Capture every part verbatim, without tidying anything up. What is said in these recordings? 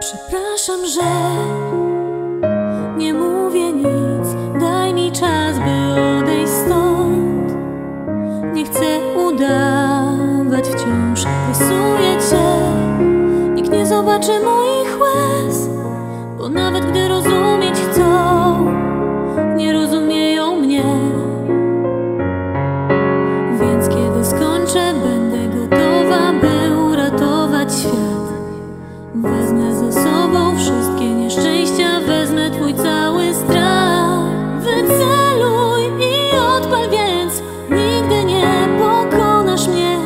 Przepraszam, że nie mówię nic. Daj mi czas, by odejść stąd. Nie chcę udawać wciąż. Rysuję cię. Nikt nie zobaczy moich łez, bo nawet gdy rozumieć chcą, nie rozumieją mnie. Więc kiedy skończę, będę gotowa, by uratować świat. Wezmę ze sobą wszystkie nieszczęścia, wezmę twój cały strach. Wyceluj i odpal, więc nigdy nie pokonasz mnie.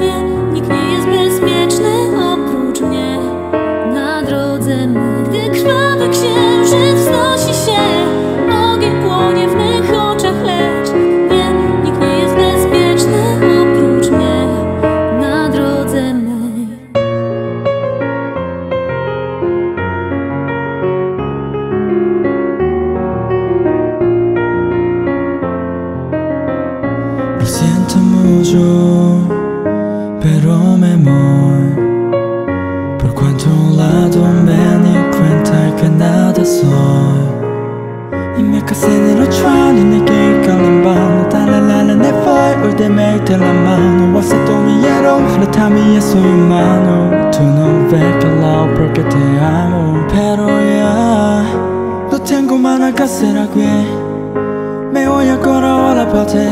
Wiem, nikt nie jest bezpieczny oprócz mnie. Na drodze my, gdy krwawy księżyc wznosi się, ogień płonie w mych oczach, lecz wiem, nikt nie jest bezpieczny oprócz mnie. Na drodze my. Lo siento mucho, pero me voy. Por cuanto a un lado me di cuenta que nada soy. Y me casé en el ocho años, negué calambano. Dale la la ne voy, hoy te mete la mano. Vas a tu millero, ojalá también soy humano. Tú no ves que lao porque te amo. Pero ya, no tengo nada que hacer aquí. Me voy ahora a la parte.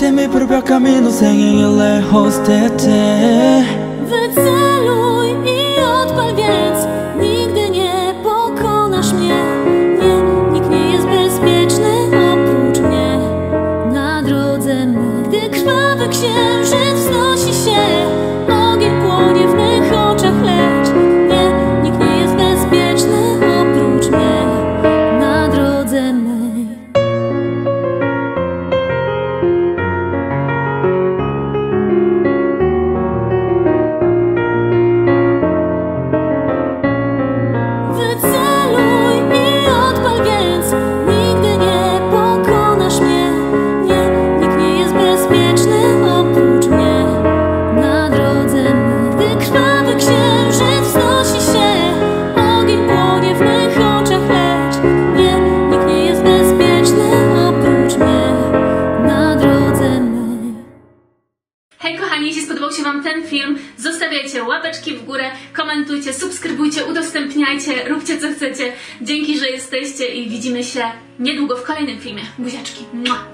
De mi propio camino sin ir lejos de ti. Wyceluj i odpal, więc nigdy nie pokonasz mnie. Nie, nikt nie jest bezpieczny oprócz mnie. Na drodze my, gdy krwawy księżyc wznosi się, ogień płonie w mych oczach, lecz nie, nikt nie jest bezpieczny oprócz mnie. Na drodze my. Jeśli spodobał się wam ten film, zostawiajcie łapeczki w górę, komentujcie, subskrybujcie, udostępniajcie, róbcie co chcecie. Dzięki, że jesteście i widzimy się niedługo w kolejnym filmie. Buziaczki. Mua.